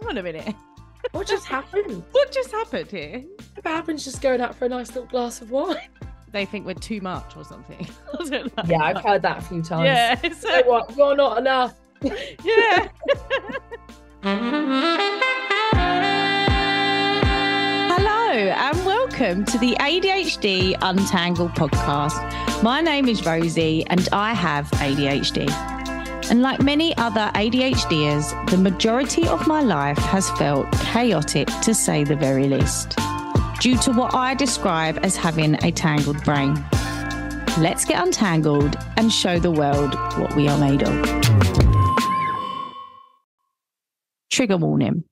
hang on a minute. What just happened? What just happened here? The Babin's just going out for a nice little glass of wine. They think we're too much or something. I don't know. Yeah, I've heard that a few times. Yeah, so... you know what? You're not enough. Yeah. Hello and welcome to the ADHD Untangled podcast. My name is Rosie and I have ADHD. And like many other ADHDers, the majority of my life has felt chaotic, to say the very least, due to what I describe as having a tangled brain. Let's get untangled and show the world what we are made of. Trigger warning.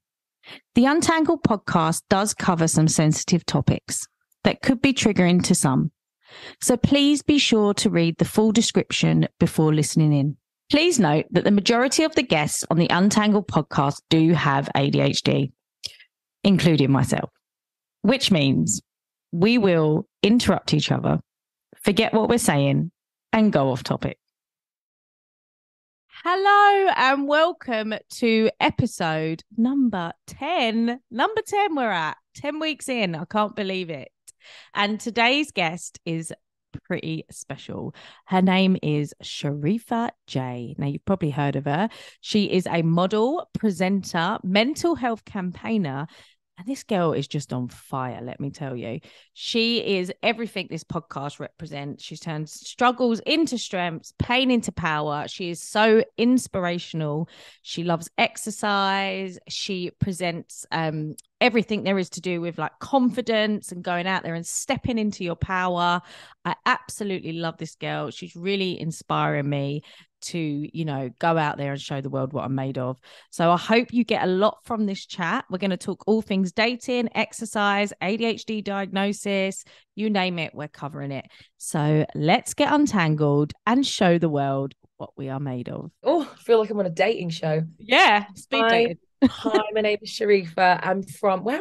The Untangled podcast does cover some sensitive topics that could be triggering to some. So please be sure to read the full description before listening in. Please note that the majority of the guests on the Untangled podcast do have ADHD, including myself, which means we will interrupt each other, forget what we're saying, and go off topic. Hello and welcome to episode number 10. Number 10 we're at, 10 weeks in. I can't believe it. And today's guest is pretty special. Her name is Shareefa J. Now, you've probably heard of her. She is a model, presenter, mental health campaigner, and this girl is just on fire, let me tell you. She is everything this podcast represents. She turns struggles into strengths, pain into power. She is so inspirational. She loves exercise. She presents everything there is to do with like confidence and going out there and stepping into your power. I absolutely love this girl. She's really inspiring me to, you know, go out there and show the world what I'm made of. So I hope you get a lot from this chat. We're going to talk all things dating, exercise, ADHD diagnosis, you name it, we're covering it. So let's get untangled and show the world what we are made of. Oh, I feel like I'm on a dating show. Yeah, speed dating. Hi, my name is Shareefa. Where am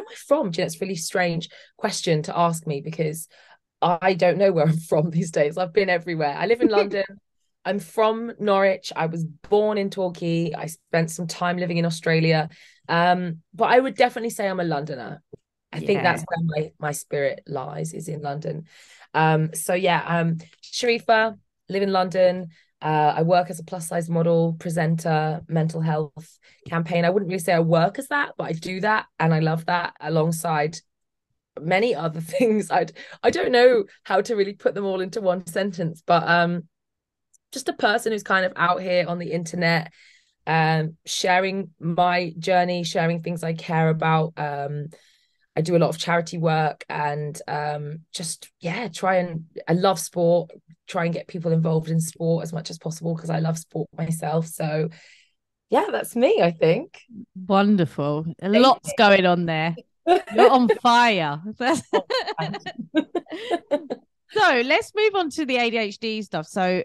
I from? Do you know, it's a really strange question to ask me because I don't know where I'm from these days. I've been everywhere. I live in London. I'm from Norwich. I was born in Torquay. I spent some time living in Australia. But I would definitely say I'm a Londoner. I think that's where my spirit lies, is in London. Shareefa, live in London. I work as a plus size model, presenter, mental health campaign. I wouldn't really say I work as that, but I do that. And I love that alongside many other things. I don't know how to really put them all into one sentence, but just a person who's kind of out here on the internet, sharing my journey, sharing things I care about. I do a lot of charity work and I love sport, try and get people involved in sport as much as possible because I love sport myself. So yeah, that's me, I think. Wonderful. Lots going on there. You're on fire. So let's move on to the ADHD stuff. So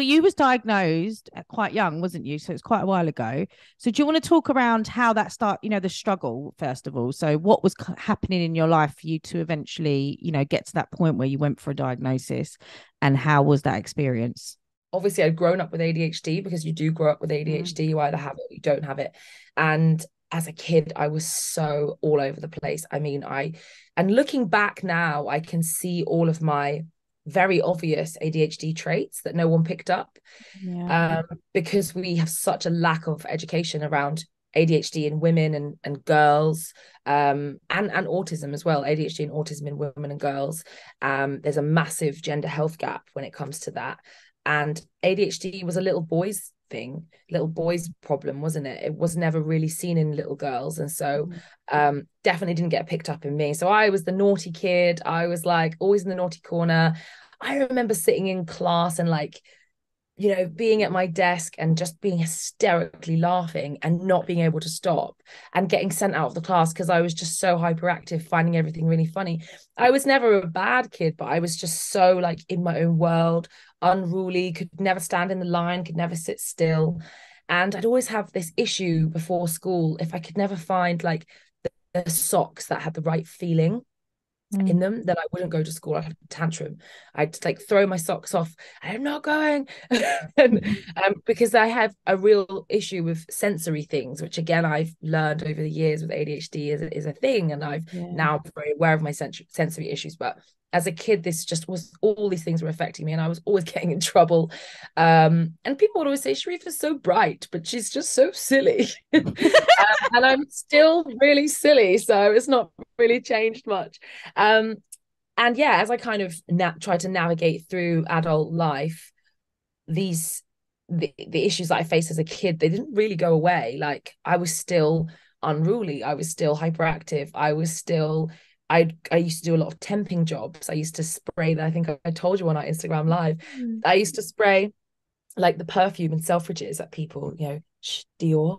you was diagnosed quite young, wasn't you? So it's quite a while ago. So do you want to talk around how that started, you know, the struggle, first of all? So what was happening in your life for you to eventually, you know, get to that point where you went for a diagnosis, and how was that experience? Obviously, I'd grown up with ADHD because you do grow up with ADHD. You either have it or you don't have it. And as a kid, I was so all over the place. I mean, and looking back now, I can see all of my very obvious ADHD traits that no one picked up because we have such a lack of education around ADHD in women and girls and autism as well. ADHD and autism in women and girls. There's a massive gender health gap when it comes to that. And ADHD was a little boy's thing, little boy's problem, wasn't it? It was never really seen in little girls. And so definitely didn't get picked up in me. So I was the naughty kid. I was like always in the naughty corner. I remember sitting in class and like, you know, being at my desk and just being hysterically laughing and not being able to stop and getting sent out of the class because I was just so hyperactive, finding everything really funny. I was never a bad kid, but I was just so like in my own world, unruly, could never stand in the line, could never sit still. And I'd always have this issue before school if I could never find like the socks that had the right feeling. in them, that I wouldn't go to school. I'd have a tantrum. I'd just, like, throw my socks off. I'm not going. And, because I have a real issue with sensory things, which again, I've learned over the years with ADHD is a thing. And I've now very aware of my sensory issues. But as a kid, this just was, all these things were affecting me, and I was always getting in trouble. And people would always say, Shareefa's so bright, but she's just so silly. And I'm still really silly, so it's not really changed much. And yeah, as I kind of try to navigate through adult life, the issues that I faced as a kid, they didn't really go away. Like, I was still unruly, I was still hyperactive, I was still, I used to do a lot of temping jobs. I used to spray that. I think I told you on our Instagram live, I used to spray like the perfume and Selfridges at people, you know, Dior.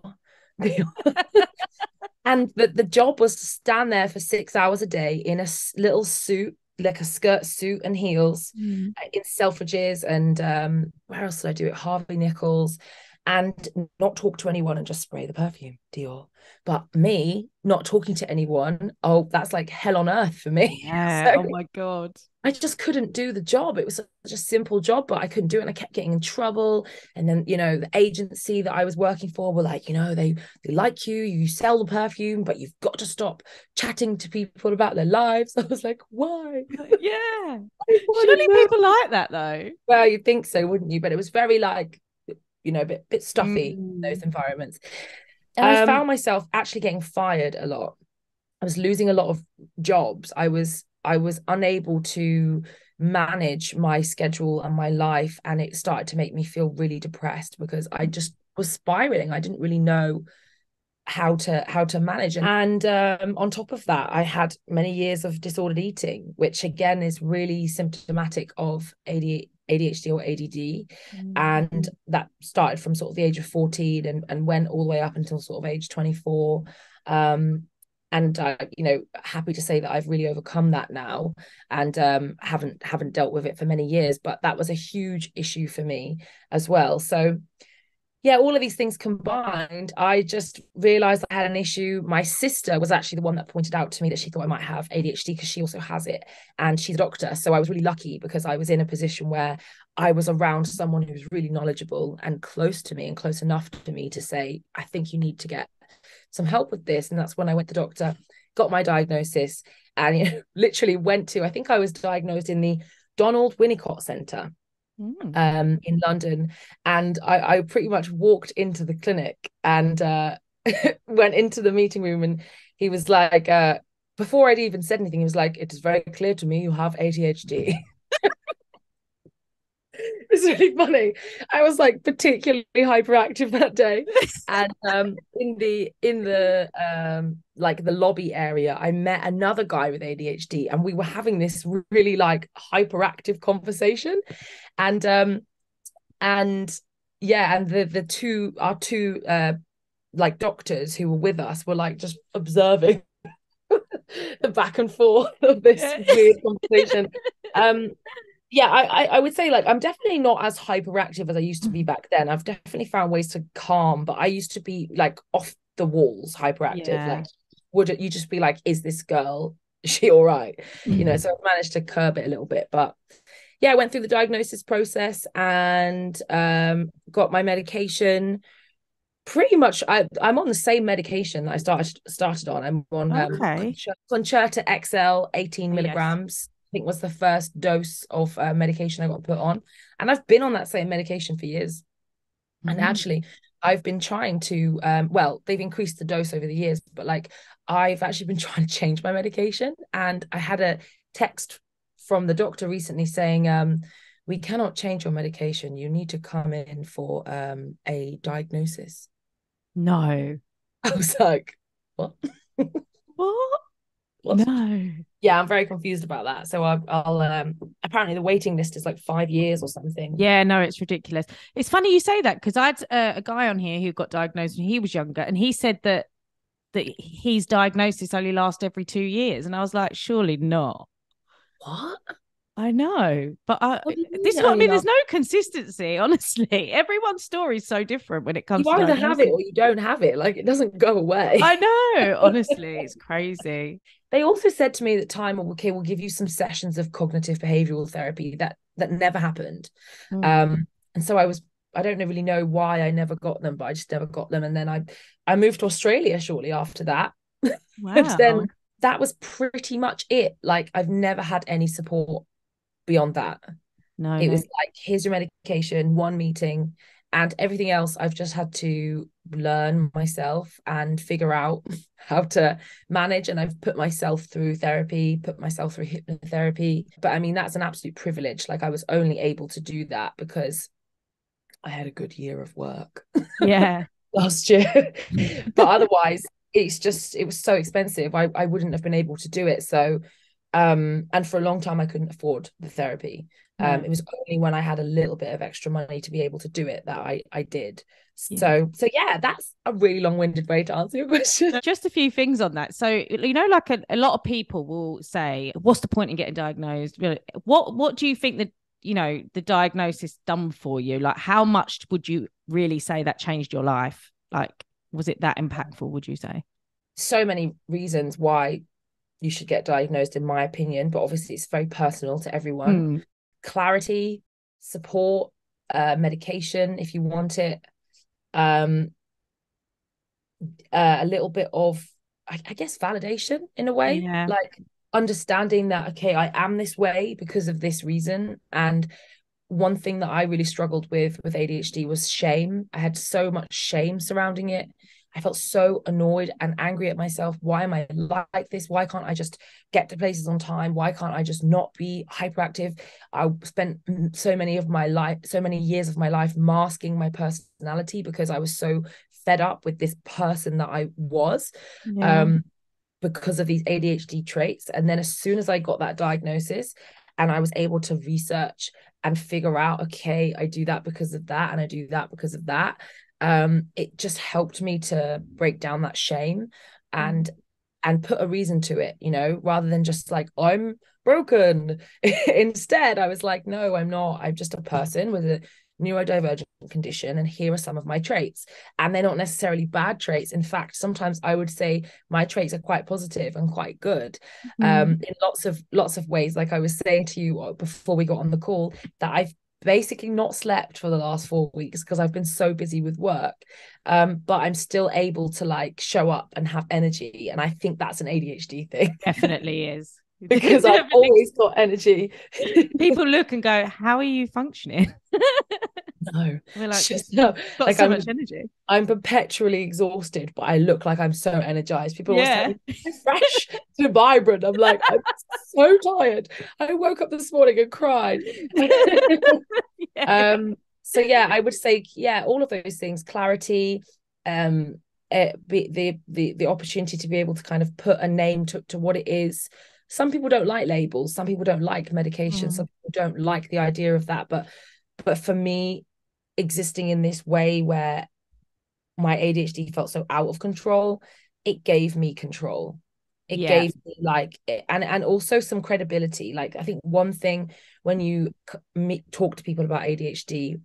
And the job was to stand there for 6 hours a day in a little suit, like a skirt suit and heels, in Selfridges, and where else did I do it? Harvey Nichols, and not talk to anyone and just spray the perfume, Dior. But me not talking to anyone, oh, that's like hell on earth for me. Yeah, so, oh my God. I just couldn't do the job. It was such a simple job, but I couldn't do it. And I kept getting in trouble. And then, you know, the agency that I was working for were like, you know, they like you, you sell the perfume, but you've got to stop chatting to people about their lives. I was like, why? Yeah. Surely people like that though. Well, you'd think so, wouldn't you? But it was very, like, you know, a bit stuffy in those environments. And I found myself actually getting fired a lot. I was losing a lot of jobs. I was unable to manage my schedule and my life, and it started to make me feel really depressed because I just was spiraling. I didn't really know how to manage it. And on top of that, I had many years of disordered eating, which again is really symptomatic of ADHD or ADD, and that started from sort of the age of 14 and went all the way up until sort of age 24. And you know, happy to say that I've really overcome that now, and haven't dealt with it for many years, but that was a huge issue for me as well. So yeah, all of these things combined, I just realized I had an issue. My sister was actually the one that pointed out to me that she thought I might have ADHD because she also has it, and she's a doctor. So I was really lucky because I was in a position where I was around someone who was really knowledgeable and close to me, and close enough to me to say, I think you need to get some help with this. And that's when I went to the doctor, got my diagnosis, and, you know, literally went to, I think I was diagnosed in the Donald Winnicott Center. In London, and I pretty much walked into the clinic and went into the meeting room, and he was like, before I'd even said anything, he was like, it is very clear to me you have ADHD. It's really funny. I was like particularly hyperactive that day, and in the like the lobby area, I met another guy with ADHD, and we were having this really like hyperactive conversation, and yeah, and our two like doctors who were with us were like just observing the back and forth of this weird conversation. Yeah, I would say, like, I'm definitely not as hyperactive as I used to be back then. I've definitely found ways to calm, but I used to be like off the walls hyperactive. Yeah. Like, would you just be like, is this girl, is she all right? You know, so I've managed to curb it a little bit. But yeah, I went through the diagnosis process and got my medication. Pretty much, I'm on the same medication that I started on. I'm on Concerta XL, 18 milligrams. Yes. I think was the first dose of medication I got put on. And I've been on that same medication for years. And actually, I've been trying to, well, they've increased the dose over the years, but like, I've actually been trying to change my medication. And I had a text from the doctor recently saying, we cannot change your medication. You need to come in for a diagnosis. No. I was like, what? What? No. Yeah, I'm very confused about that. So I'll apparently the waiting list is like 5 years or something. Yeah, no, it's ridiculous. It's funny you say that, because I had a guy on here who got diagnosed when he was younger, and he said that his diagnosis only lasts every 2 years, and I was like, surely not. What? I know, but this is what I mean. There's no consistency, honestly. Everyone's story is so different when it comes to. You either have it or you don't have it. Like, it doesn't go away. I know, honestly, it's crazy. They also said to me that we'll give you some sessions of cognitive behavioral therapy that never happened. Mm. And so I don't really know why I never got them, but I just never got them. And then I moved to Australia shortly after that. Wow. And then that was pretty much it. Like, I've never had any support beyond that. No, it was like, here's your medication, one meeting, and everything else I've just had to learn myself and figure out how to manage. And I've put myself through hypnotherapy. But I mean, that's an absolute privilege. Like, I was only able to do that because I had a good year of work. Yeah. Last year. But otherwise, it was so expensive. I wouldn't have been able to do it. So and for a long time I couldn't afford the therapy. It was only when I had a little bit of extra money to be able to do it that I did. So yeah, that's a really long-winded way to answer your question. Just a few things on that. So, you know, like a lot of people will say, what's the point in getting diagnosed? What do you think that, you know, the diagnosis done for you? Like, how much would you really say that changed your life? Like, was it that impactful, would you say? So many reasons why you should get diagnosed, in my opinion, but obviously it's very personal to everyone. Clarity, support, medication if you want it, a little bit of, I guess, validation in a way. Yeah. Like, understanding that, okay, I am this way because of this reason. And one thing that I really struggled with ADHD was shame. I had so much shame surrounding it. I felt so annoyed and angry at myself. Why am I like this? Why can't I just get to places on time? Why can't I just not be hyperactive? I spent so many years of my life masking my personality because I was so fed up with this person that I was, because of these ADHD traits. And then as soon as I got that diagnosis and I was able to research and figure out, okay, I do that because of that, and I do that because of that, it just helped me to break down that shame and put a reason to it, you know, rather than just like, I'm broken. Instead, I was like, no, I'm not. I'm just a person with a neurodivergent condition, and here are some of my traits. And they're not necessarily bad traits. In fact, sometimes I would say my traits are quite positive and quite good, in lots of ways. Like I was saying to you before we got on the call, that I've basically not slept for the last 4 weeks because I've been so busy with work, but I'm still able to like show up and have energy. And I think that's an ADHD thing. It definitely is. Because I've always got energy. People look and go, how are you functioning? No. We're like, no. Got like so much energy. I'm perpetually exhausted, but I look like I'm so energized. People always say, fresh to vibrant. I'm like, I'm so tired. I woke up this morning and cried. Yeah. So yeah, I would say, yeah, all of those things, clarity, the opportunity to be able to kind of put a name to what it is. Some people don't like labels. Some people don't like medication. Some people don't like the idea of that. But for me, existing in this way where my ADHD felt so out of control, it gave me control. It gave me like, and also some credibility. Like, I think one thing when you talk to people about ADHD,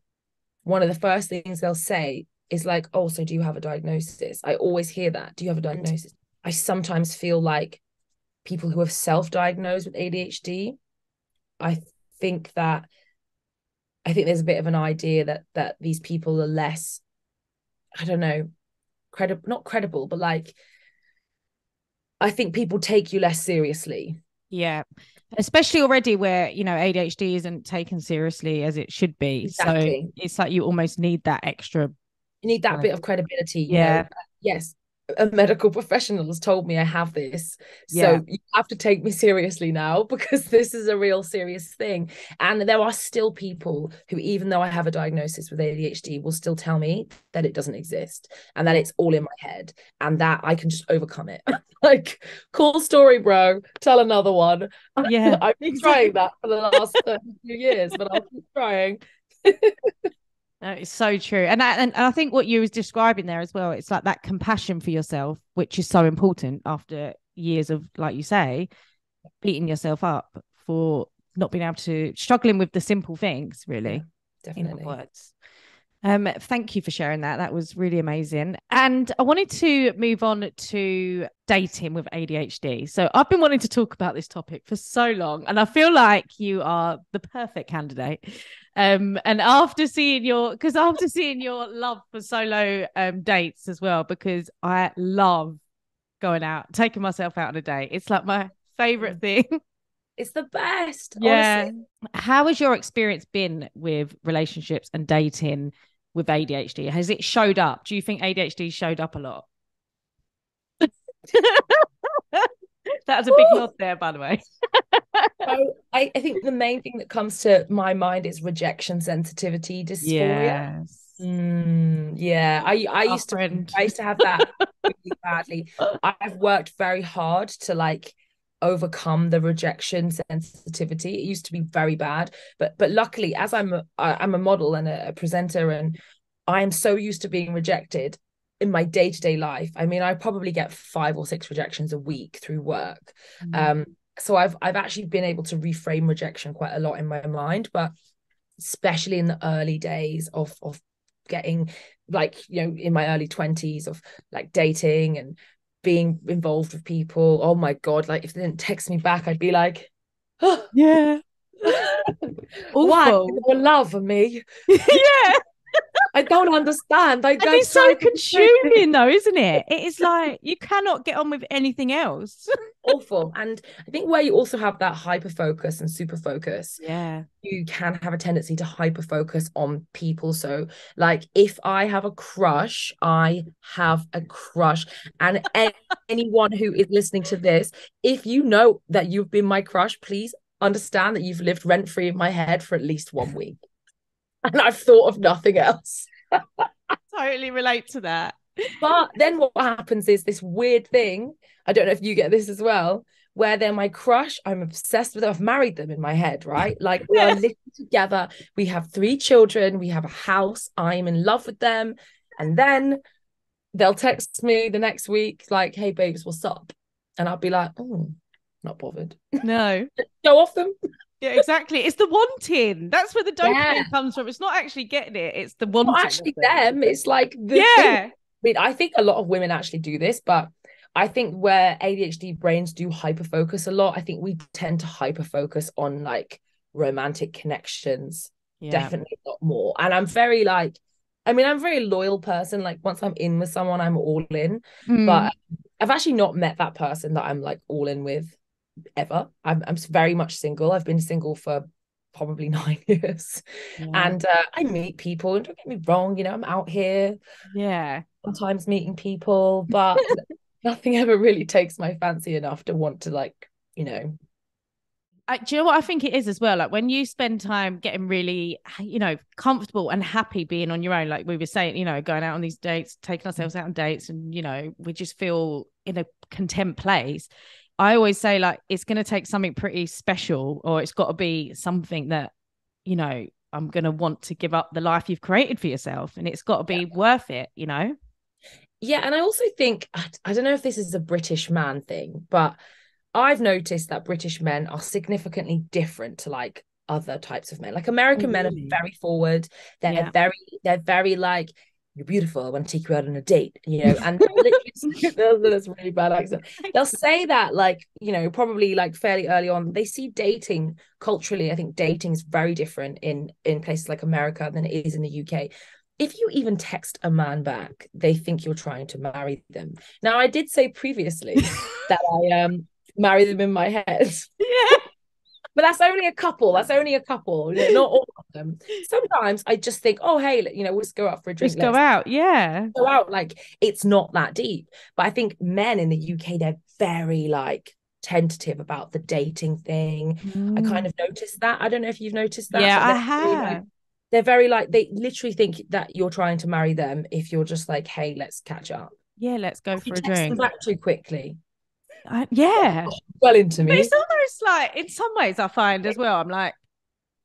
one of the first things they'll say is like, oh, so do you have a diagnosis? I always hear that. Do you have a diagnosis? I sometimes feel like people who have self-diagnosed with ADHD, I think there's a bit of an idea that these people are less, I don't know, not credible, but like, I think people take you less seriously. Yeah. Especially already where, you know, ADHD isn't taken seriously as it should be. Exactly. So it's like, you almost need that extra. You need that bit of credibility. Yeah. You know? Yes. A medical professional has told me I have this, so you have to take me seriously now because this is a real serious thing. And there are still people who, even though I have a diagnosis with ADHD, will still tell me that it doesn't exist and that it's all in my head and that I can just overcome it. Like, cool story, bro, tell another one. Yeah. I've been trying that for the last 32 years, but I'll keep trying. No, it's so true. And I think what you was describing there as well, it's like that compassion for yourself, which is so important after years of, like you say, beating yourself up for not being able to, struggling with the simple things, really. Yeah, definitely. In words. Thank you for sharing that. That was really amazing. And I wanted to move on to dating with ADHD. So I've been wanting to talk about this topic for so long, and I feel like you are the perfect candidate. And after seeing your, because after seeing your love for solo dates as well, because I love going out, taking myself out on a date. It's like my favorite thing. It's the best. Yeah. Honestly. How has your experience been with relationships and dating with ADHD? Has it showed up? Do you think ADHD showed up a lot? That was a big nod there, by the way. I think the main thing that comes to my mind is rejection sensitivity dysphoria. Yes. Yeah, I used to have that really badly. I've worked very hard to like overcome the rejection sensitivity. It used to be very bad, but luckily, as I'm a model and a presenter, and I am so used to being rejected in my day-to-day life. I mean, I probably get 5 or 6 rejections a week through work. So I've actually been able to reframe rejection quite a lot in my mind, but especially in the early days of getting, like, you know, in my early 20s, of like dating and being involved with people. Oh my God, like if they didn't text me back, I'd be like, oh, yeah. Why? They love me. Yeah. I don't understand. And it's so consuming though, isn't it? It is like you cannot get on with anything else. Awful. And I think where you also have that hyper focus and super focus, yeah, you can have a tendency to hyper focus on people. So like if I have a crush, I have a crush. And anyone who is listening to this, if you know that you've been my crush, please understand that you've lived rent free in my head for at least 1 week. And I've thought of nothing else. Totally relate to that. But then what happens is this weird thing. I don't know if you get this as well, where they're my crush. I'm obsessed with them. I've married them in my head, right? Like we are living together. We have 3 children. We have a house. I'm in love with them. And then they'll text me the next week, like, hey, babes, what's up? And I'll be like, oh, not bothered. No. Go off them. Yeah, exactly. It's the wanting. That's where the dopamine comes from. It's not actually getting it. It's the wanting. Not actually them. It's like the thing. I mean, I think a lot of women actually do this, but I think where ADHD brains do hyperfocus a lot, I think we tend to hyperfocus on like romantic connections. Yeah. Definitely a lot more. And I'm very loyal person. Like once I'm in with someone, I'm all in. Mm. But I've actually not met that person that I'm like all in with. Ever. I'm very much single. I've been single for probably 9 years. Yeah. And I meet people, and don't get me wrong, you know, I'm out here. Yeah. Sometimes meeting people, but nothing ever really takes my fancy enough to want to, like, you know. Do you know what I think it is as well? Like when you spend time getting really, you know, comfortable and happy being on your own, like we were saying, you know, going out on these dates, taking ourselves out on dates, and, you know, we just feel in a content place. I always say, like, it's going to take something pretty special, or it's got to be something that, you know, I'm going to want to give up the life you've created for yourself, and it's got to be worth it, you know? Yeah. And I also think, I don't know if this is a British man thing, but I've noticed that British men are significantly different to like other types of men. Like American men are very forward. They're very like, you're beautiful, I want to take you out on a date, you know, and that's really bad accent. They'll say that, like, you know, probably like fairly early on. They see dating culturally. I think dating is very different in places like America than it is in the UK. If you even text a man back, they think you're trying to marry them. Now, I did say previously that I marry them in my head. Yeah. But that's only a couple. Not all of them. Sometimes I just think, oh, hey, you know, we'll just go out for a drink. Just go out. Yeah. Go out. Like, it's not that deep. But I think men in the UK, they're very like tentative about the dating thing. Mm. I kind of noticed that. I don't know if you've noticed that. Yeah, I have. Really, like, they're very like, they literally think that you're trying to marry them if you're just like, hey, let's catch up. Yeah, let's go for a drink. Text them back too quickly. Well into me. But it's almost like, in some ways, I find as well, I'm like,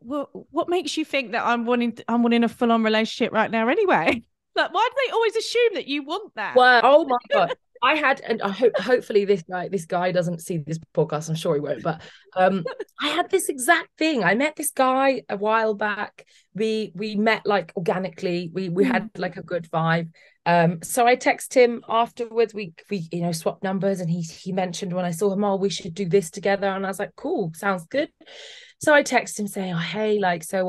well, what makes you think that I'm wanting a full-on relationship right now anyway? Like, why do they always assume that you want that? Well, oh my God. I had, and I hope, hopefully this guy doesn't see this podcast. I'm sure he won't, but I had this exact thing. I met this guy a while back. We met like organically. We had like a good vibe. So I texted him afterwards. We you know, swapped numbers, and he mentioned when I saw him, oh, we should do this together. And I was like, cool, sounds good. So I texted him saying, oh, hey, like, so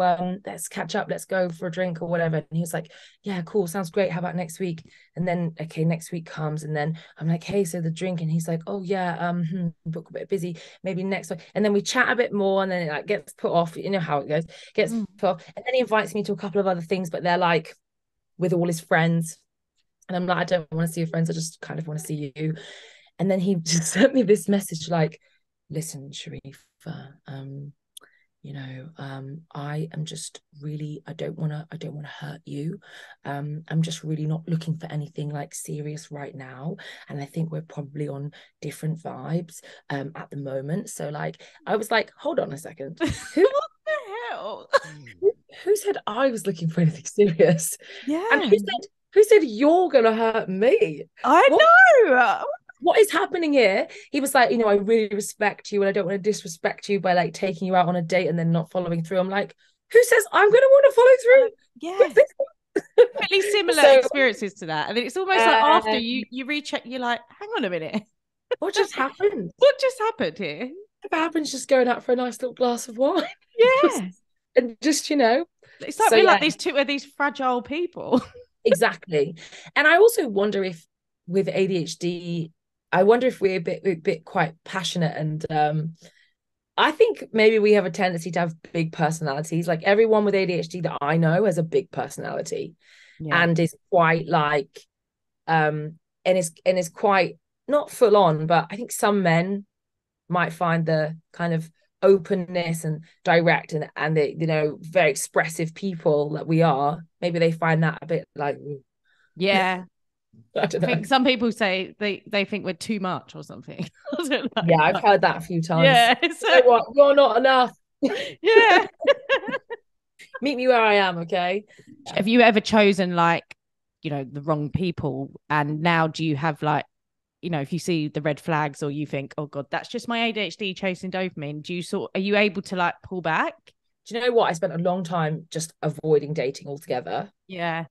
let's catch up. Let's go for a drink or whatever. And he was like, yeah, cool. Sounds great. How about next week? And then, okay, next week comes. And then I'm like, hey, so the drink. And he's like, oh, yeah, book a bit busy. Maybe next week. And then we chat a bit more. And then it like gets put off. You know how it goes. Gets put off. And then he invites me to a couple of other things, but they're like with all his friends. And I'm like, I don't want to see your friends. I just kind of want to see you. And then he just sent me this message like, listen, Shareefa, you know, I am just really, I don't want to hurt you. I'm just really not looking for anything like serious right now. And I think we're probably on different vibes at the moment. So like, I was like, hold on a second. What the hell? Who said I was looking for anything serious? Yeah. And who said you're going to hurt me? I know. What is happening here? He was like, you know, I really respect you, and I don't want to disrespect you by like taking you out on a date and then not following through. I'm like, who says I'm going to want to follow through? Yeah. Really similar experiences to that. I mean, it's almost like after you recheck, you're like, hang on a minute. What just happened? What just happened here? What happens just going out for a nice little glass of wine? Yeah. And just, you know. It's like we're like these two are these fragile people. Exactly. And I also wonder if with ADHD, I wonder if we're a bit quite passionate, and I think maybe we have a tendency to have big personalities. Like everyone with ADHD that I know has a big personality, and is quite like, and is quite not full on, but I think some men might find the kind of openness and direct and the, you know, very expressive people that we are. Maybe they find that a bit like, yeah. I think some people say they think we're too much or something. I don't know. Yeah, I've heard that a few times. Yeah, so what? You're not enough. Yeah. Meet me where I am, okay? Have you ever chosen like, you know, the wrong people, and now do you have like, you know, if you see the red flags or you think, oh God, that's just my ADHD chasing dopamine, are you able to like pull back? Do you know what? I spent a long time just avoiding dating altogether. Yeah.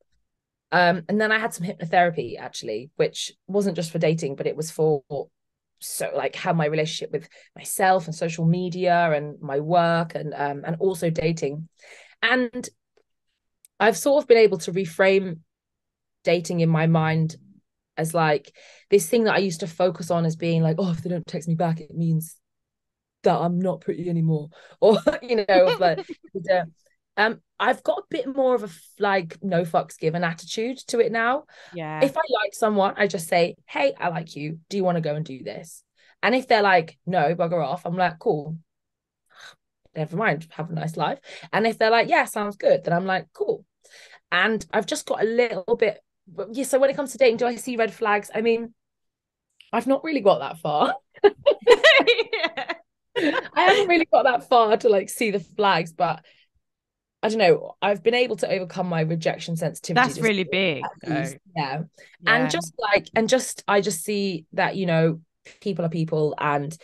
And then I had some hypnotherapy actually, which wasn't just for dating, but it was for so like how my relationship with myself and social media and my work and also dating. And I've sort of been able to reframe dating in my mind as like this thing that I used to focus on as being like, oh, if they don't text me back, it means that I'm not pretty anymore. Or, you know, like, I've got a bit more of a like no fucks given attitude to it now. Yeah. If I like someone, I just say, hey, I like you. Do you want to go and do this? And if they're like, no, bugger off, I'm like, cool. Never mind. Have a nice life. And if they're like, yeah, sounds good, then I'm like, cool. And I've just got a little bit. Yeah. So when it comes to dating, do I see red flags? I mean, I've not really got that far. Yeah. I haven't really got that far to like see the flags, but I don't know, I've been able to overcome my rejection sensitivity. That's really big. Yeah. Yeah. And just like, I just see that, you know, people are people, and,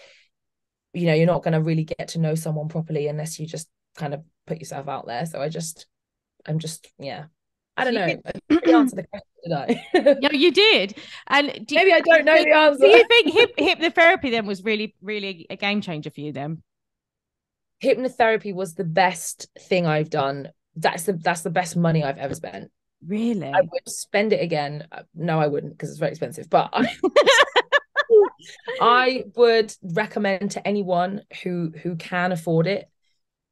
you know, you're not going to really get to know someone properly unless you just kind of put yourself out there. So I'm just, yeah. I don't know. I didn't answer the question, did I? No, you did. And maybe I don't know the answer. Do you think hypnotherapy then was really, really a game changer for you then? Hypnotherapy was the best thing I've done. That's the best money I've ever spent. Really? I would spend it again. No, I wouldn't, because it's very expensive. But I would recommend to anyone who can afford it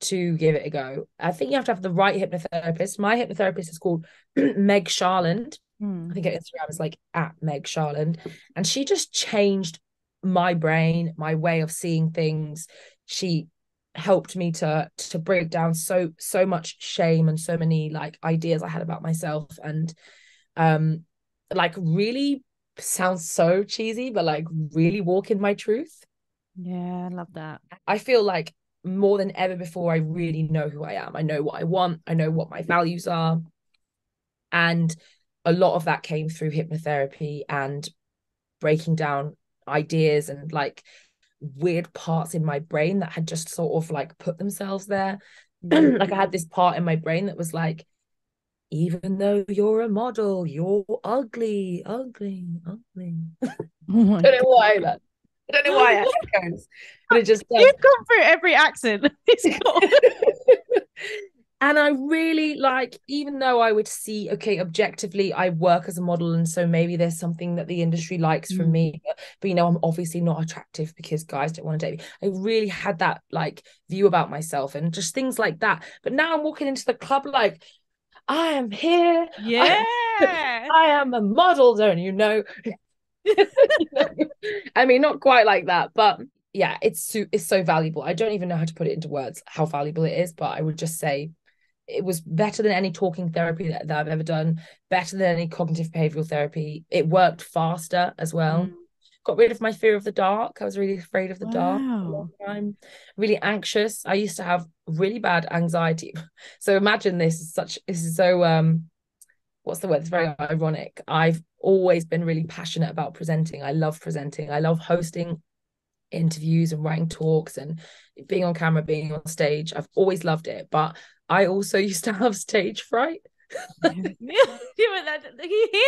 to give it a go. I think you have to have the right hypnotherapist. My hypnotherapist is called Meg Charland. I think her Instagram is like @MegCharland, and she just changed my brain, my way of seeing things. She helped me to break down so much shame and so many like ideas I had about myself, and like really sounds so cheesy, but like really walk in my truth. Yeah, I love that. I feel like more than ever before I really know who I am. I know what I want, I know what my values are, and a lot of that came through hypnotherapy and breaking down ideas and like weird parts in my brain that had just sort of like put themselves there. Like I had this part in my brain that was like, even though you're a model, you're ugly. Oh, I don't know why it goes, but it just does. You've gone through every accent. It's cool. And I really like, even though I would see, okay, objectively, I work as a model, and so maybe there's something that the industry likes from me. But, you know, I'm obviously not attractive because guys don't want to date me. I really had that, like, view about myself and just things like that. But now I'm walking into the club like, I am here. Yeah. I am a model, don't you know? I mean, not quite like that, but... yeah, it's so valuable. I don't even know how to put it into words, how valuable it is, but I would just say it was better than any talking therapy that I've ever done, better than any cognitive behavioral therapy. It worked faster as well. Got rid of my fear of the dark. I was really afraid of the dark for a long time. Really anxious. I used to have really bad anxiety. So imagine what's the word? It's very ironic. I've always been really passionate about presenting. I love presenting. I love hosting interviews and writing talks and being on camera, being on stage. I've always loved it, but I also used to have stage fright. You hear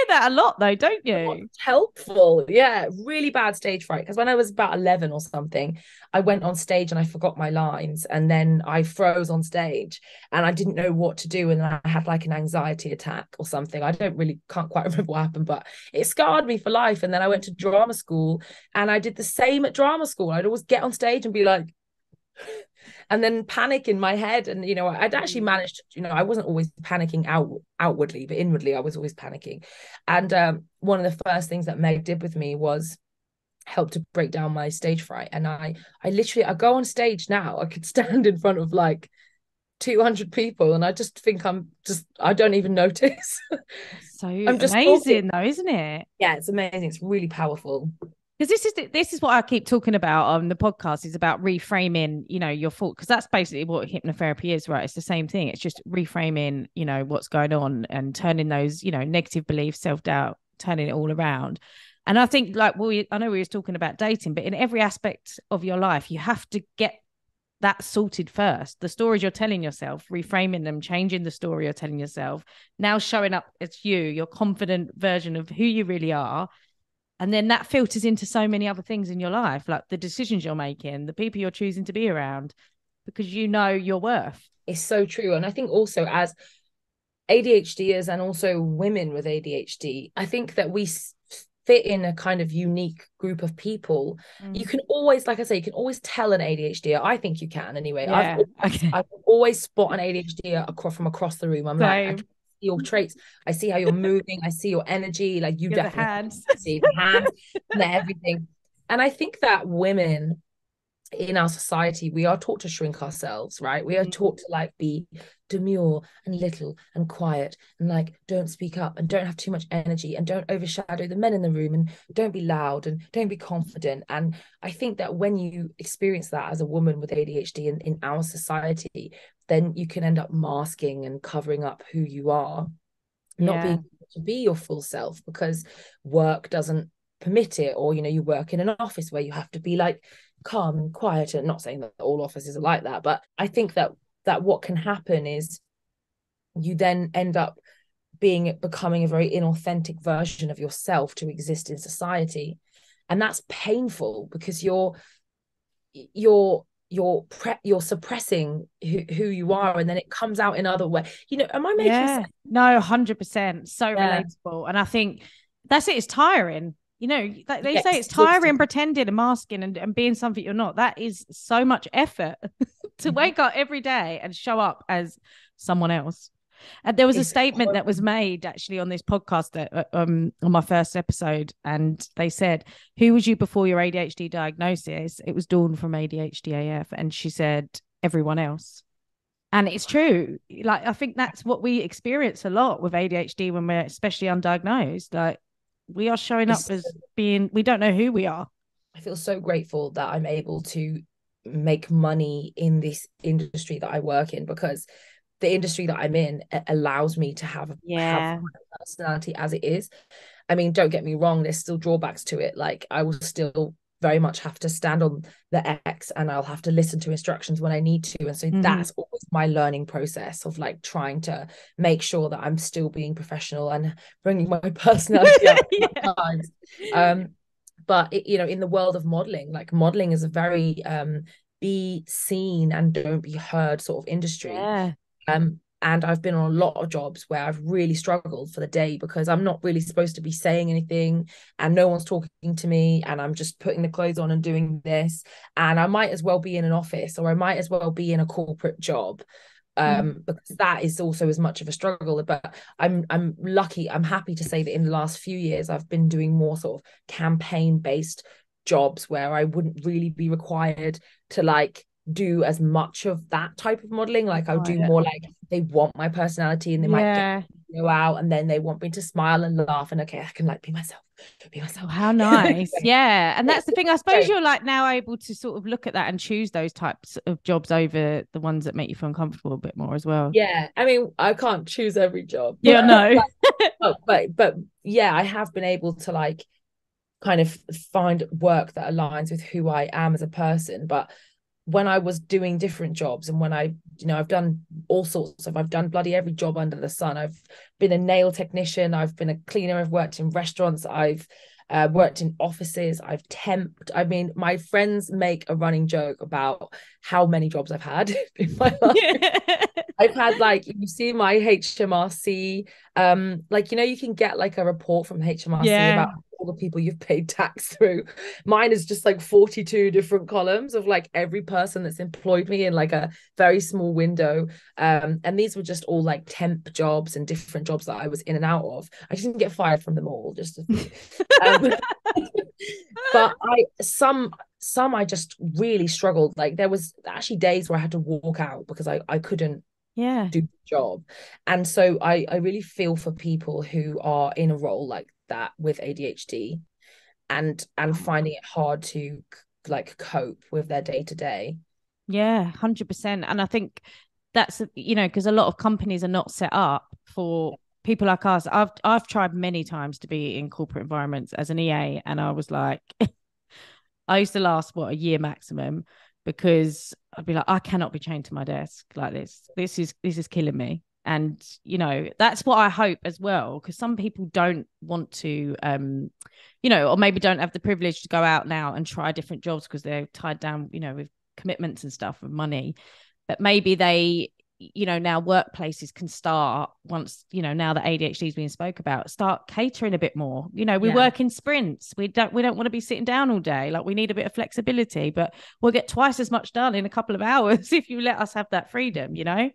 that a lot though, don't you? Not helpful. Yeah, really bad stage fright, because when I was about 11 or something, I went on stage and I forgot my lines, and then I froze on stage and I didn't know what to do, and I had like an anxiety attack or something. I can't quite remember what happened, but it scarred me for life. And then I went to drama school and I did the same at drama school. I'd always get on stage and be like and then panic in my head. And, you know, I'd actually managed, you know, I wasn't always panicking outwardly, but inwardly I was always panicking. And one of the first things that Meg did with me was help to break down my stage fright. And I go on stage now, I could stand in front of like 200 people and I just think I don't even notice. So I'm just amazing though, isn't it? Yeah, it's amazing. It's really powerful. Because this is what I keep talking about on the podcast, is about reframing, you know, your thought, because that's basically what hypnotherapy is, right? It's the same thing. It's just reframing, you know, what's going on and turning those, you know, negative beliefs, self-doubt, turning it all around. And I think like, I know we were talking about dating, but in every aspect of your life, you have to get that sorted first. The stories you're telling yourself, reframing them, changing the story you're telling yourself, now showing up as you, your confident version of who you really are. And then that filters into so many other things in your life, like the decisions you're making, the people you're choosing to be around, because you know your worth. It's so true. And I think also as ADHDers and also women with ADHD, I think that we fit in a kind of unique group of people. You can always, like I say, you can always tell an ADHDer. I think you can anyway. Yeah. I can always spot an ADHDer across the room. I'm Same. Like... your traits. I see how you're moving. I see your energy. Like you definitely see the hands and everything. And I think that women in our society, we are taught to shrink ourselves, right? We are taught to like be demure and little and quiet and like don't speak up and don't have too much energy and don't overshadow the men in the room and don't be loud and don't be confident. And I think that when you experience that as a woman with ADHD in our society, then you can end up masking and covering up who you are, not being able to be your full self because work doesn't permit it. Or, you know, you work in an office where you have to be like calm and quiet, and not saying that all offices are like that, but I think that what can happen is you then end up becoming a very inauthentic version of yourself to exist in society. And that's painful because you're suppressing who you are, and then it comes out in other ways. You know, am I making sense? No, 100%. So relatable. And I think that's it. It's tiring. You know, they say it's tiring, pretending and masking and being something you're not. That is so much effort to wake up every day and show up as someone else. And there was a statement that was made actually on this podcast that on my first episode, and they said, "Who was you before your ADHD diagnosis?" It was Dawn from ADHD AF, and she said, "Everyone else." And it's true. Like I think that's what we experience a lot with ADHD when we're especially undiagnosed. Like we are showing up as being, we don't know who we are. I feel so grateful that I'm able to make money in this industry that I work in, because the industry that I'm in allows me to have a personality as it is. I mean, don't get me wrong, there's still drawbacks to it. Like, I will still very much have to stand on the X, and I'll have to listen to instructions when I need to. And so that's always my learning process of like trying to make sure that I'm still being professional and bringing my personality out. But it, you know, in the world of modeling, like modeling is a very be seen and don't be heard sort of industry. And I've been on a lot of jobs where I've really struggled for the day because I'm not really supposed to be saying anything and no one's talking to me, and I'm just putting the clothes on and doing this. And I might as well be in an office, or I might as well be in a corporate job, because that is also as much of a struggle. But I'm lucky. I'm happy to say that in the last few years, I've been doing more sort of campaign-based jobs where I wouldn't really be required to like do as much of that type of modeling. Like I'll do more like they want my personality and they might get me to go out and then they want me to smile and laugh, and okay, I can like be myself. How nice. Yeah, and that's the thing, I suppose. You're like now able to sort of look at that and choose those types of jobs over the ones that make you feel uncomfortable a bit more as well. Yeah, I mean, I can't choose every job, but, but yeah, I have been able to like kind of find work that aligns with who I am as a person. But when I was doing different jobs, and when I, you know, I've done all sorts of, I've done bloody every job under the sun. I've been a nail technician, I've been a cleaner, I've worked in restaurants, I've worked in offices, I've temped. I mean, my friends make a running joke about how many jobs I've had in my life. I've had like, you see my HMRC, like, you know, you can get like a report from HMRC about all the people you've paid tax through. Mine is just like 42 different columns of like every person that's employed me in like a very small window, and these were just all like temp jobs and different jobs that I was in and out of. I didn't get fired from them all, just but I just really struggled. Like there was actually days where I had to walk out because I couldn't do the job. And so I really feel for people who are in a role like that with ADHD and finding it hard to like cope with their day-to-day. 100%. And I think that's, you know, because a lot of companies are not set up for people like us. I've tried many times to be in corporate environments as an EA, and I was like I used to last a year maximum, because I'd be like, I cannot be chained to my desk like this. This is killing me. And, you know, that's what I hope as well, because some people don't want to, you know, or maybe don't have the privilege to go out now and try different jobs because they're tied down, you know, with commitments and stuff and money. But maybe they, you know, now workplaces can start, once, you know, now that ADHD is being spoke about, start catering a bit more. You know, we work in sprints. We don't want to be sitting down all day. Like, we need a bit of flexibility, but we'll get twice as much done in a couple of hours if you let us have that freedom, you know?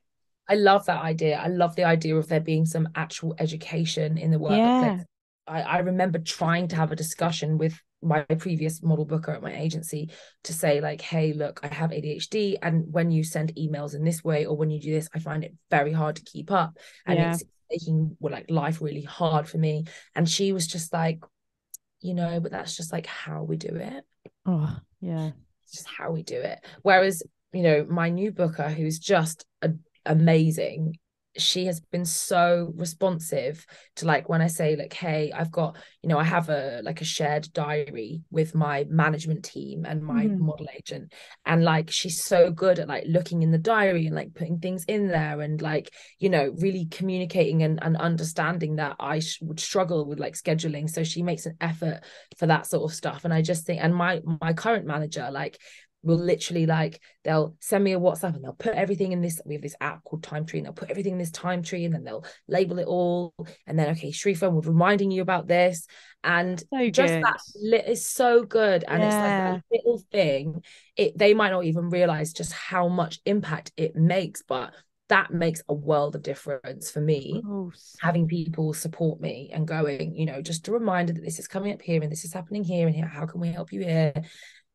I love that idea. I love the idea of there being some actual education in the workplace. Yeah. I remember trying to have a discussion with my previous model booker at my agency to say like, hey, look, I have ADHD, and when you send emails in this way or when you do this, I find it very hard to keep up, and it's making like life really hard for me. And she was just like, you know, but that's just like how we do it. Oh, yeah. It's just how we do it. Whereas, you know, my new booker, who's just amazing, she has been so responsive to like when I say like, hey, I've got, you know, I have a shared diary with my management team and my model agent, and like she's so good at like looking in the diary and like putting things in there and like, you know, really communicating and understanding that I would struggle with like scheduling. So she makes an effort for that sort of stuff. And I just think, and my current manager like will literally like, they'll send me a WhatsApp and they'll put everything in this, we have this app called Time Tree, and they'll put everything in this Time Tree and then they'll label it all, and then okay, Shareefa, we're reminding you about this, and so just good. That is so good. And it's like a little thing, they might not even realize just how much impact it makes, but that makes a world of difference for me, having people support me and going, you know, just a reminder that this is coming up here and this is happening here and here, how can we help you here?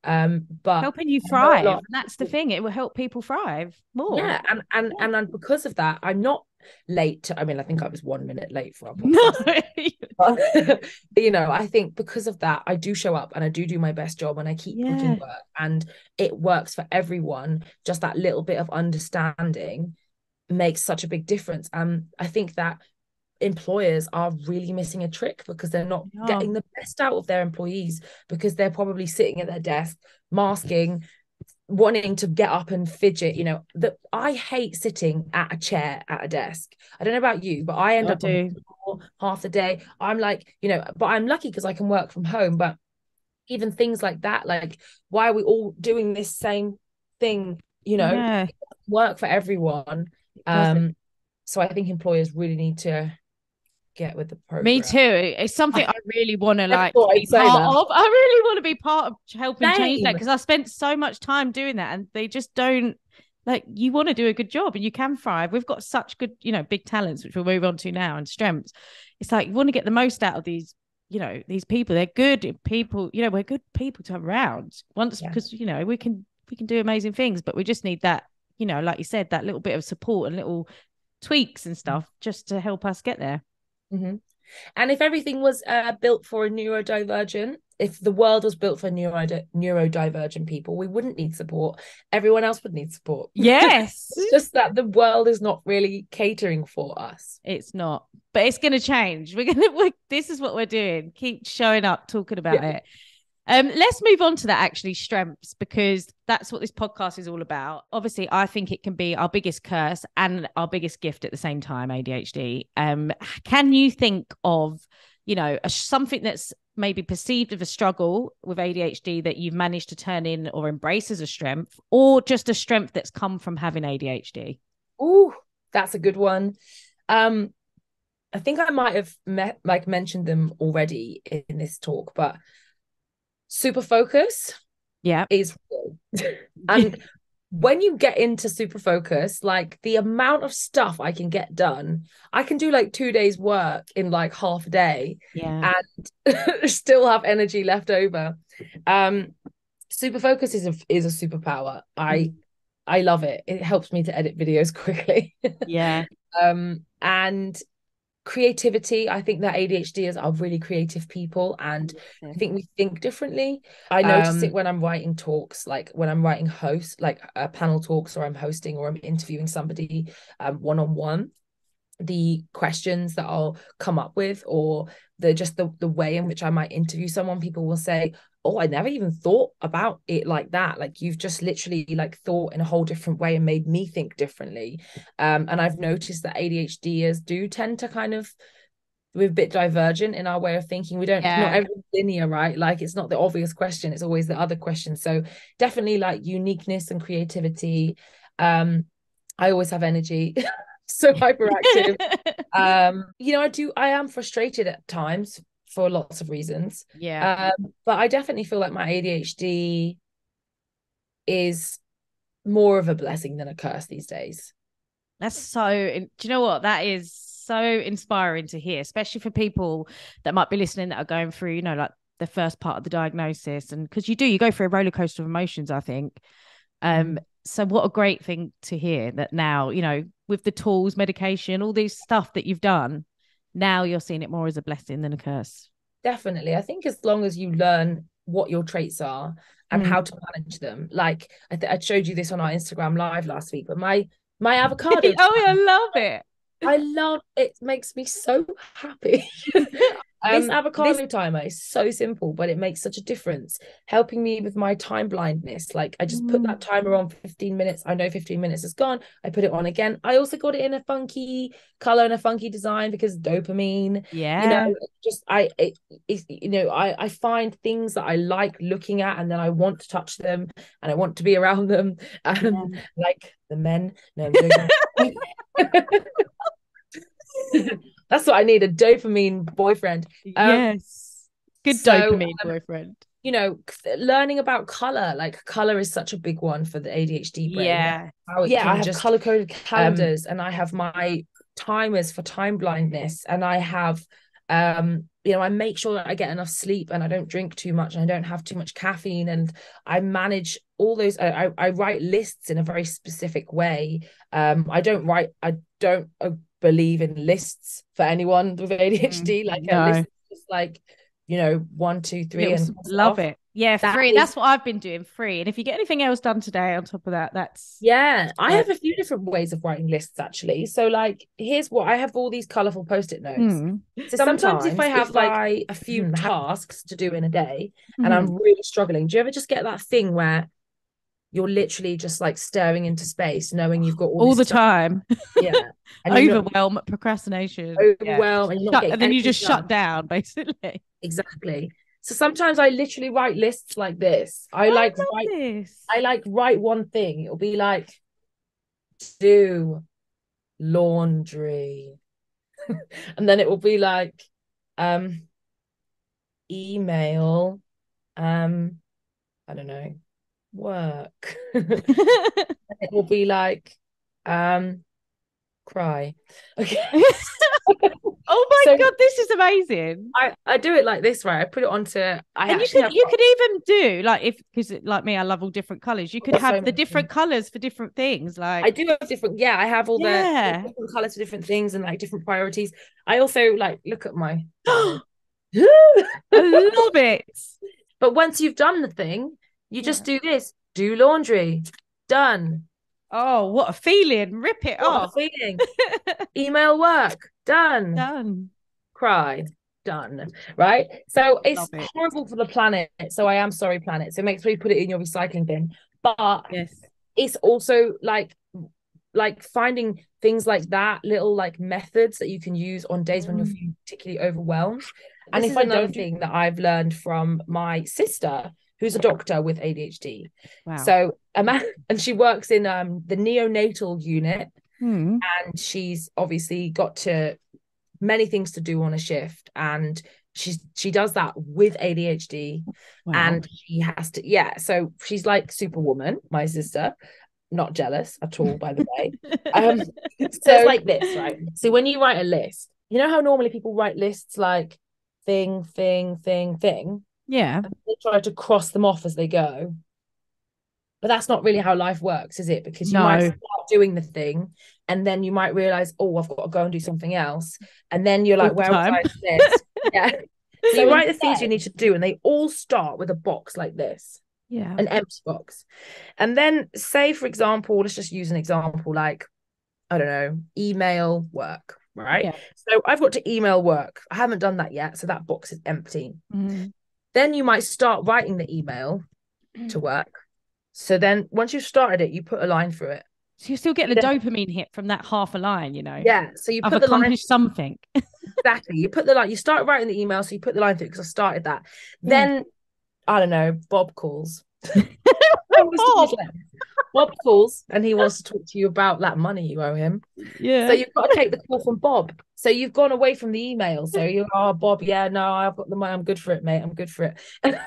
But helping you thrive, and that's the thing, it will help people thrive more. And because of that, I'm not late to, I mean, I think I was 1 minute late for our podcast. No. But, you know, I think because of that, I do show up and I do my best job and I keep putting work, and it works for everyone. Just that little bit of understanding makes such a big difference. I think that employers are really missing a trick, because they're not getting the best out of their employees, because they're probably sitting at their desk, masking, wanting to get up and fidget. You know, that I hate sitting at a chair at a desk. I don't know about you, but I end up on the floor half the day. I'm like, you know, but I'm lucky because I can work from home. But even things like that, like, why are we all doing this same thing? You know, it doesn't work for everyone. So I think employers really need to get with the program. Me too. It's something I really want to like be part of. I really want to be part of helping change that, because I spent so much time doing that, and they just don't, like, you want to do a good job and you can thrive. We've got such good, you know, big talents, which we'll move on to now, and strengths. It's like, you want to get the most out of these, you know, these people. They're good people, you know, we're good people to have around once, because, you know, we can do amazing things, but we just need that, you know, like you said, that little bit of support and little tweaks and stuff just to help us get there. Mm-hmm. And if everything was built for a neurodivergent, if the world was built for neurodivergent people, we wouldn't need support. Everyone else would need support. Yes. It's just that the world is not really catering for us. It's not, but it's going to change. This is what we're doing. Keep showing up, talking about it. Let's move on to that, actually, strengths, because that's what this podcast is all about. Obviously, I think it can be our biggest curse and our biggest gift at the same time, ADHD. Can you think of, you know, something that's maybe perceived of a struggle with ADHD that you've managed to turn in or embrace as a strength, or just a strength that's come from having ADHD? Ooh, that's a good one. I think I might have mentioned them already in this talk, but super focus is real. And when you get into super focus, like, the amount of stuff I can get done, I can do like 2 days work in like half a day and still have energy left over. Super focus is a superpower. I love it. It helps me to edit videos quickly. And creativity. I think that ADHDers are really creative people, and I think we think differently. I notice it when I'm writing talks, like when I'm writing panel talks, or I'm hosting, or I'm interviewing somebody one-on-one, the questions that I'll come up with, or the way in which I might interview someone. People will say, oh, I never even thought about it like that. Like, you've just literally like thought in a whole different way and made me think differently. And I've noticed that ADHDers do tend to kind of, we're a bit divergent in our way of thinking. We don't, not everything's linear, right? Like, it's not the obvious question. It's always the other question. So definitely like uniqueness and creativity. I always have energy. So hyperactive. You know, I am frustrated at times for lots of reasons. But I definitely feel like my ADHD is more of a blessing than a curse these days. Do you know what? That is so inspiring to hear, especially for people that might be listening that are going through, you know, like the first part of the diagnosis. And because you go through a roller coaster of emotions, I think. So what a great thing to hear that now, you know, with the tools, medication, all these stuff that you've done, now you're seeing it more as a blessing than a curse. Definitely. I think as long as you learn what your traits are and how to manage them. Like I showed you this on our Instagram live last week, but my avocado. I love it. It makes me so happy. This avocado timer is so simple, but it makes such a difference, helping me with my time blindness. Like, I just put that timer on for 15 minutes. I know 15 minutes is gone. I put it on again. I also got it in a funky color and a funky design because dopamine. You know, just I find things that I like looking at, and then I want to touch them and I want to be around them. Like the men. No, I'm joking. That's what I need, a dopamine boyfriend. Dopamine boyfriend. You know, learning about color, like color is such a big one for the ADHD brain. I have color coded calendars, and I have my timers for time blindness, and I have you know, I make sure that I get enough sleep, and I don't drink too much, and I don't have too much caffeine, and I manage all those. I write lists in a very specific way. I don't believe in lists for anyone with ADHD. Like, a list is just like, you know, 1, 2, 3, and love off. It. Yeah, free. That's what I've been doing, free. And if you get anything else done today on top of that, that's... Yeah, I have a few different ways of writing lists, actually. So, like, here's what... I have all these colourful Post-it notes. Mm. So sometimes if I have, like, a few tasks to do in a day and I'm really struggling, do you ever just get that thing where you're literally just, like, staring into space, knowing you've got all the stuff. Time. Yeah. And overwhelm, procrastination. Overwhelm. Yeah. And, then you just shut down, basically. Exactly. So sometimes I literally write lists like this. I write one thing. It'll be like, do laundry. And then it will be like, email, I don't know, work. It will be like, cry. Okay. Oh my God, this is amazing. I do it like this, right? I put it onto... You could even do, like, if, because like me, I love all different colours. You could have the different colours for different things. Like I do have different, I have all the different colours for different things and like different priorities. I also like look at my... I love it. But once you've done the thing, you just do this. Do laundry. Done. Oh, what a feeling. Rip it off. What a feeling. Email work. Done. Cry. Done. Right? So it's horrible for the planet. So I am sorry, planet. So make sure you put it in your recycling bin. But it's also like finding things like that, little like methods that you can use on days when you're feeling particularly overwhelmed. And this is another thing that I've learned from my sister, who's a doctor with ADHD. Wow. So and she works in the neonatal unit, and she's obviously got to many things to do on a shift, and she does that with ADHD. Wow. And she has to, so she's like Superwoman, my sister, not jealous at all, by the way. So it's like this, right? So when you write a list, you know how normally people write lists like thing. Yeah. And they try to cross them off as they go. But that's not really how life works, is it? Because you might start doing the thing and then you might realise, oh, I've got to go and do something else. And then you're like, where was I this? Yeah. So you write the things you need to do and they all start with a box like this. Yeah. An empty box. And then say, for example, let's just use an example like, I don't know, email work, right? Yeah. So I've got to email work. I haven't done that yet. So that box is empty. Mm. Then you might start writing the email to work. So then once you've started it, you put a line through it. So you're still getting a dopamine hit from that half a line, you know? Yeah. So you put the line. I've accomplished something. Exactly. You put the line. You start writing the email, so you put the line through because I started that. Then, I don't know, Bob calls. Bob calls and he wants to talk to you about that money you owe him. Yeah. So you've got to take the call from Bob. So you've gone away from the email. So you're, Bob, I've got the money. I'm good for it, mate. I'm good for it. And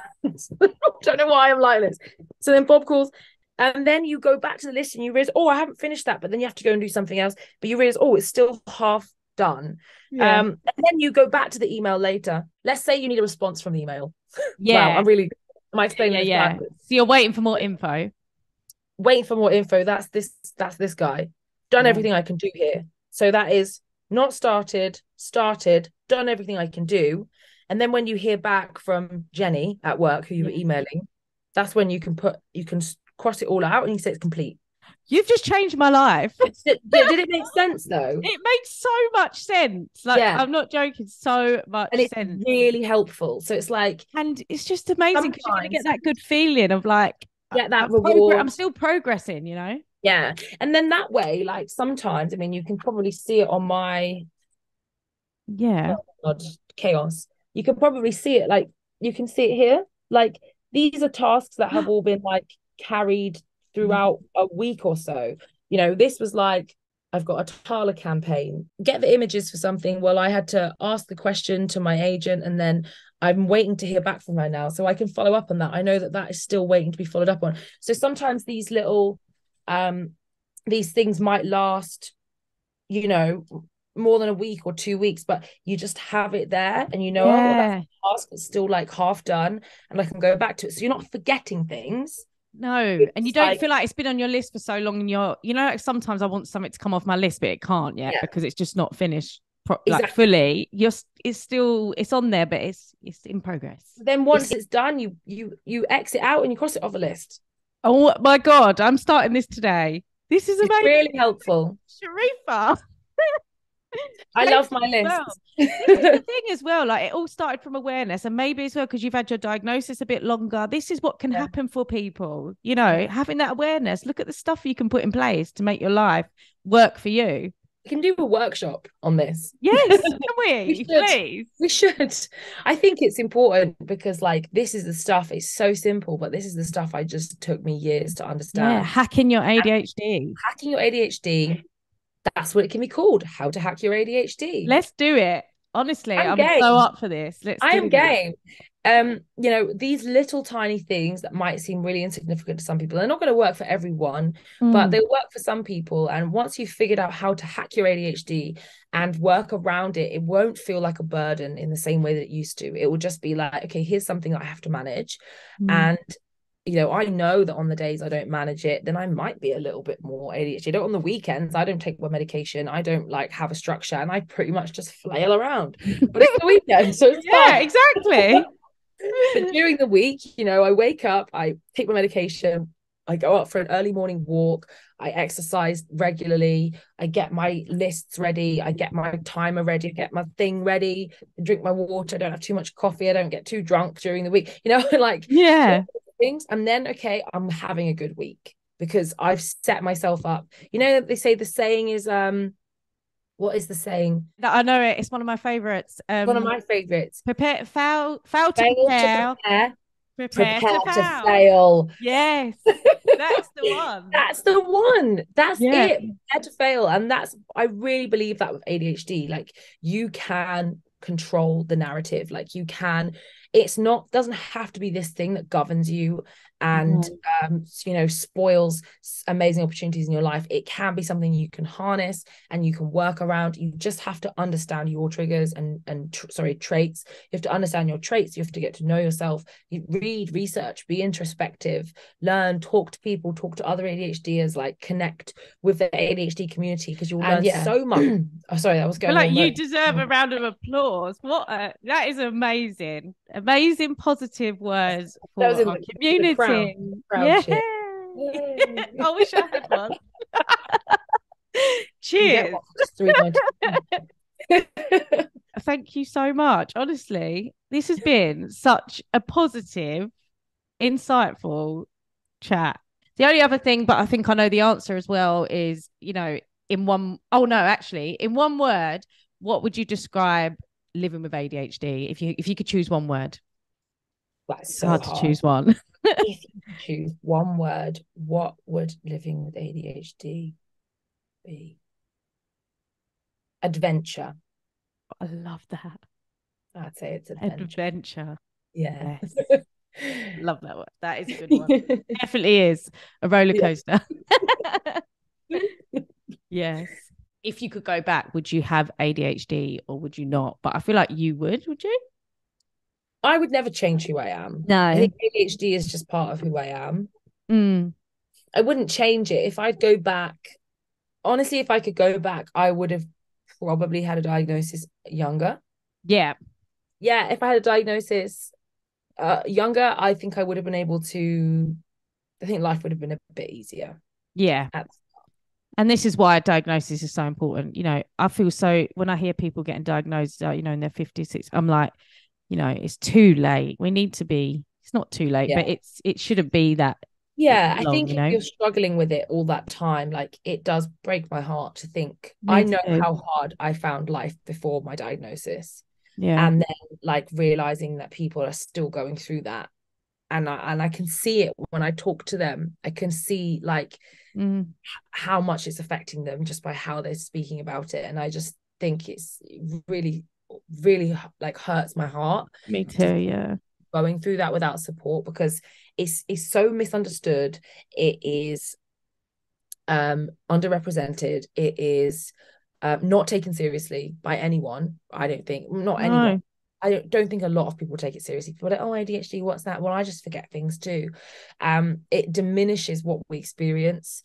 I don't know why I'm like this. So then Bob calls and then you go back to the list and you realize, oh, I haven't finished that. But then you have to go and do something else. But you realize, oh, it's still half done. Yeah. And then you go back to the email later. Let's say you need a response from the email. Yeah. Wow, I'm really... Am I explaining this? Yeah. So you're waiting for more info. That's this guy. Done everything I can do here. So that is not started, done everything I can do. And then when you hear back from Jenny at work, who you were emailing, that's when you can cross it all out and you say it's complete. You've just changed my life. Did it make sense though? It makes so much sense. Like I'm not joking, so much sense. And it's really helpful. So it's like, and it's just amazing because you're going to get that good feeling of like, get that reward. I'm still progressing, you know? Yeah. And then that way, like sometimes, I mean, you can probably see it on my chaos. You can probably see it. Like you can see it here. Like these are tasks that have all been like carried throughout a week or so. You know, this was like, I've got a Tala campaign, get the images for something. Well, I had to ask the question to my agent and then I'm waiting to hear back from her now. So I can follow up on that. I know that that is still waiting to be followed up on. So sometimes these little, these things might last, you know, more than a week or 2 weeks, but you just have it there and you know, that task is still like half done and I can go back to it. So you're not forgetting things. No, it's and you don't feel like it's been on your list for so long and you're, you know, like sometimes I want something to come off my list, but it can't yet because it's just not finished fully, it's on there, but it's in progress. Then once it's done, you exit out and you cross it off the list. Oh my God, I'm starting this today. This is amazing. It's really helpful. Shareefa. I love my list. Well. The thing as well, like it all started from awareness, and maybe as well because you've had your diagnosis a bit longer, this is what can happen for people, you know, having that awareness. Look at the stuff you can put in place to make your life work for you. We can do a workshop on this. Yes, can we? We should. I think it's important because like this is the stuff, it's so simple, but this is the stuff I just took me years to understand. Yeah, hacking your ADHD. Hacking your ADHD. That's what it can be called. How to hack your ADHD. Let's do it. Honestly, I'm so up for this. I am game. You know, these little tiny things that might seem really insignificant to some people, they're not going to work for everyone, but they work for some people. And once you've figured out how to hack your ADHD and work around it, it won't feel like a burden in the same way that it used to. It will just be like, okay, here's something that I have to manage. And you know, I know that on the days I don't manage it, then I might be a little bit more ADHD. On the weekends, I don't take my medication. I don't like have a structure, and I pretty much just flail around. But it's the weekend, so it's fun. Exactly. But during the week, you know, I wake up, I take my medication, I go out for an early morning walk, I exercise regularly, I get my lists ready, I get my timer ready, I get my thing ready, I drink my water, I don't have too much coffee, I don't get too drunk during the week, you know, like yeah. Things. And then okay, I'm having a good week because I've set myself up. You know, they say the saying is what is the saying? No, I know it. It's one of my favorites. One of my favorites. Prepare to fail. Yes, that's the one. That's the one. That's it. Prepare to fail, and that's I really believe that with ADHD, like you can control the narrative. Like you can. It's not, doesn't have to be this thing that governs you and, you know, spoils amazing opportunities in your life. It can be something you can harness and you can work around. You just have to understand your triggers and traits. You have to understand your traits. You have to get to know yourself. You read, research, be introspective, learn, talk to people, talk to other ADHDers, like connect with the ADHD community because you'll learn so much. Oh, sorry, that was going on. Like you deserve a round of applause. That is amazing. Amazing positive words for our community. The crown yeah. I wish I had one. Cheers. Thank you so much. Honestly, this has been such a positive, insightful chat. The only other thing, but I think I know the answer as well, is, you know, in one word, what would you describe living with ADHD if you could choose one word? That's so hard to choose one. If you could choose one word, what would living with ADHD be? Adventure. I love that. I'd say it's adventure. Yes. Love that word. That is a good one. It definitely is a roller coaster. Yes. If you could go back, would you have ADHD or would you not? But I feel like you would you? I would never change who I am. No. I think ADHD is just part of who I am. I wouldn't change it. If I'd go back, honestly, if I could go back, I would have probably had a diagnosis younger. Yeah. Yeah, if I had a diagnosis younger, I think I would have been able to, I think life would have been a bit easier. Yeah. And this is why a diagnosis is so important. You know, I feel so, when I hear people getting diagnosed, you know, in their 50s, I'm like, you know, it's too late. It's not too late, but it shouldn't be that. Yeah, long, I think if you're struggling with it all that time, like it does break my heart to think, how hard I found life before my diagnosis. Yeah. And then like realizing that people are still going through that. And I can see it when I talk to them. I can see like how much it's affecting them just by how they're speaking about it. And I just think it's really, really like hurts my heart. Me too. Yeah, going through that without support because it's so misunderstood. It is underrepresented. It is not taken seriously by anyone. I don't think anyone. I don't think a lot of people take it seriously. People are like, oh, ADHD, what's that? Well, I just forget things too. It diminishes what we experience.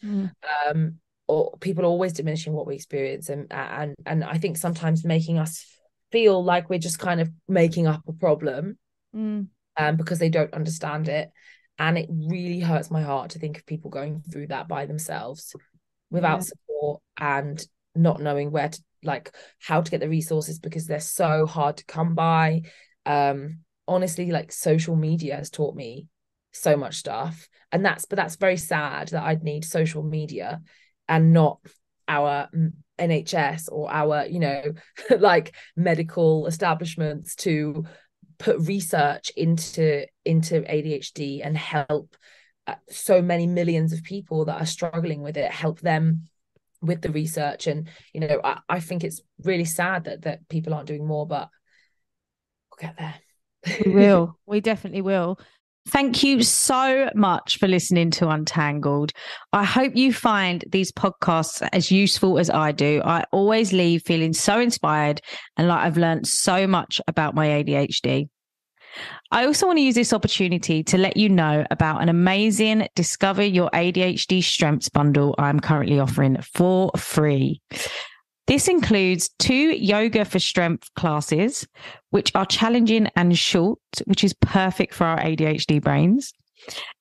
or people are always diminishing what we experience, and I think sometimes making us feel like we're just kind of making up a problem because they don't understand it. And it really hurts my heart to think of people going through that by themselves without support and not knowing where to, like, how to get the resources, because they're so hard to come by. Honestly, like, social media has taught me so much stuff, and that's very sad that I'd need social media and not our NHS or our, you know, like, medical establishments to put research into ADHD and help so many millions of people that are struggling with it, help them with the research. And, you know, I think it's really sad that people aren't doing more, but we'll get there. We definitely will. Thank you so much for listening to Untangled. I hope you find these podcasts as useful as I do. I always leave feeling so inspired and like I've learned so much about my ADHD. I also want to use this opportunity to let you know about an amazing Discover Your ADHD Strengths bundle I'm currently offering for free. This includes 2 yoga for strength classes, which are challenging and short, which is perfect for our ADHD brains,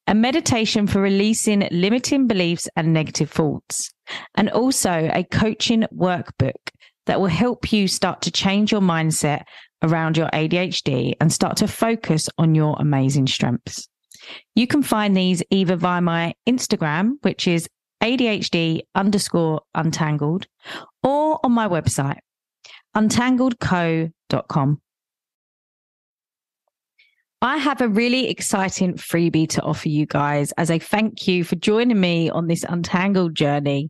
a meditation for releasing limiting beliefs and negative thoughts, and also a coaching workbook that will help you start to change your mindset around your ADHD and start to focus on your amazing strengths. You can find these either via my Instagram, which is ADHD_untangled, or on my website, untangledco.com. I have a really exciting freebie to offer you guys as a thank you for joining me on this Untangled journey.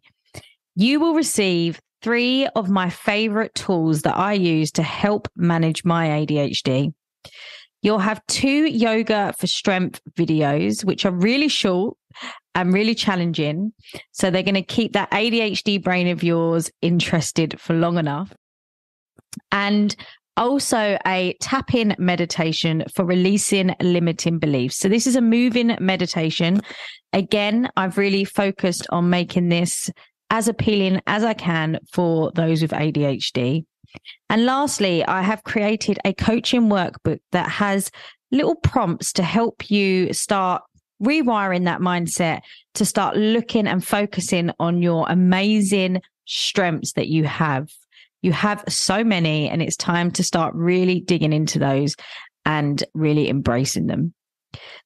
You will receive 3 of my favorite tools that I use to help manage my ADHD. You'll have 2 yoga for strength videos, which are really short and really challenging. So they're going to keep that ADHD brain of yours interested for long enough. And also a tap-in meditation for releasing limiting beliefs. So this is a moving meditation. Again, I've really focused on making this as appealing as I can for those with ADHD. And lastly, I have created a coaching workbook that has little prompts to help you start rewiring that mindset to start looking and focusing on your amazing strengths that you have. You have so many, and it's time to start really digging into those and really embracing them.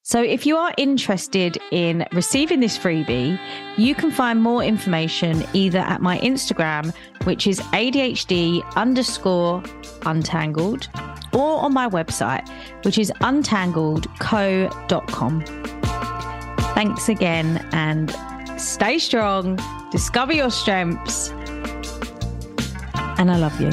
So if you are interested in receiving this freebie, you can find more information either at my Instagram, which is ADHD_untangled, or on my website, which is untangledco.com. Thanks again, and stay strong, discover your strengths, and I love you.